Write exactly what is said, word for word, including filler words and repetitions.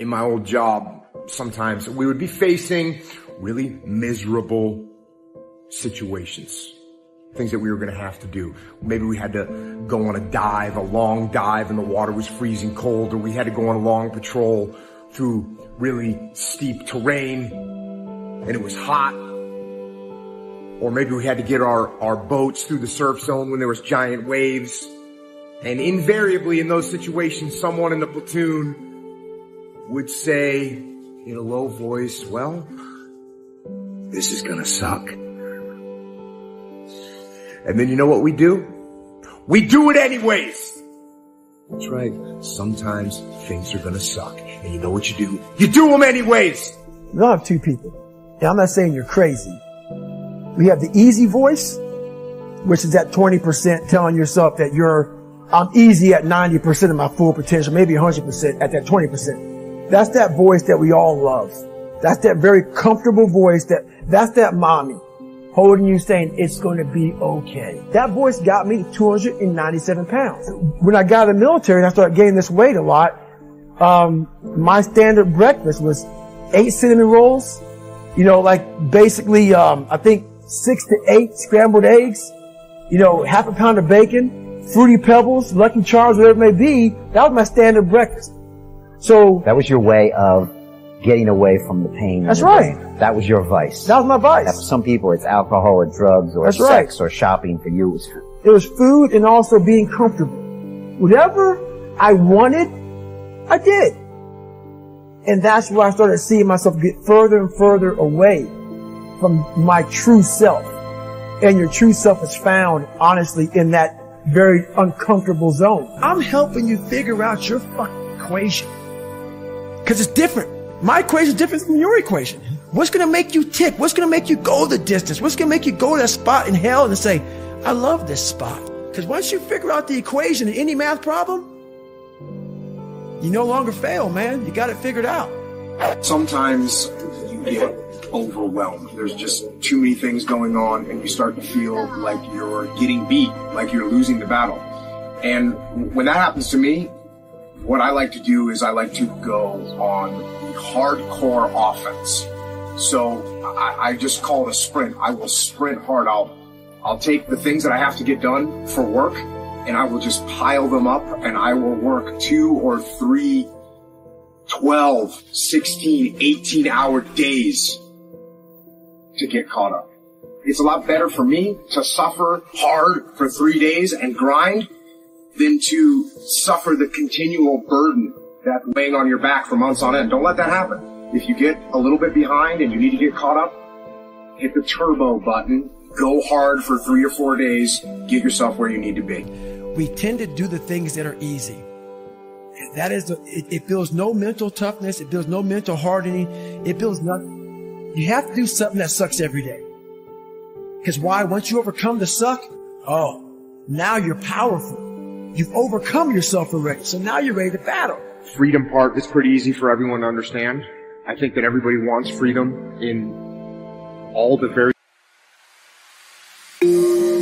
in my old job sometimes, we would be facing really miserable situations, things that we were going to have to do. Maybe we had to go on a dive, a long dive, and the water was freezing cold, or we had to go on a long patrol through really steep terrain, and it was hot. Or maybe we had to get our, our boats through the surf zone when there was giant waves. And invariably in those situations, someone in the platoon would say in a low voice, well, this is gonna suck. And then you know what we do? We do it anyways. That's right. Sometimes things are gonna suck. And you know what you do? You do them anyways. We all have two people. Now, I'm not saying you're crazy. We have the easy voice, which is that twenty percent telling yourself that you're, I'm easy at ninety percent of my full potential, maybe one hundred percent at that twenty percent. That's that voice that we all love. That's that very comfortable voice that, that's that mommy holding you saying, it's going to be okay. That voice got me two hundred ninety-seven pounds. When I got in the military and I started gaining this weight a lot, um, my standard breakfast was eight cinnamon rolls, you know, like basically, um, I think six to eight scrambled eggs, you know, half a pound of bacon, Fruity Pebbles, Lucky Charms, whatever it may be. That was my standard breakfast. So that was your way of getting away from the pain. That's right. Brain. That was your vice. That was my vice. For some people, it's alcohol or drugs or that's sex right. or shopping. For you, it was food. It was food and also being comfortable. Whatever I wanted, I did. And that's where I started seeing myself get further and further away from my true self. And your true self is found, honestly, in that very uncomfortable zone. I'm helping you figure out your fucking equation. Because it's different. My equation is different from your equation. What's going to make you tick? What's going to make you go the distance? What's going to make you go to that spot in hell and say, I love this spot? Because once you figure out the equation in any math problem, you no longer fail, man. You got it figured out. Sometimes you get overwhelmed. There's just too many things going on, and you start to feel like you're getting beat, like you're losing the battle. And when that happens to me, what I like to do is I like to go on the hardcore offense. So I, I just call it a sprint. I will sprint hard. I'll, I'll take the things that I have to get done for work, and I will just pile them up, and I will work two or three twelve, sixteen, eighteen hour days to get caught up. It's a lot better for me to suffer hard for three days and grind than to suffer the continual burden that's weighing on your back for months on end. Don't let that happen. If you get a little bit behind and you need to get caught up, hit the turbo button. Go hard for three or four days, get yourself where you need to be. We tend to do the things that are easy. That is, the, it, it builds no mental toughness, it builds no mental hardening, it builds nothing. You have to do something that sucks every day. Because why? Once you overcome the suck, oh, now you're powerful. You've overcome yourself already, so now you're ready to battle. Freedom part is pretty easy for everyone to understand. I think that everybody wants freedom in all the very... Thank you.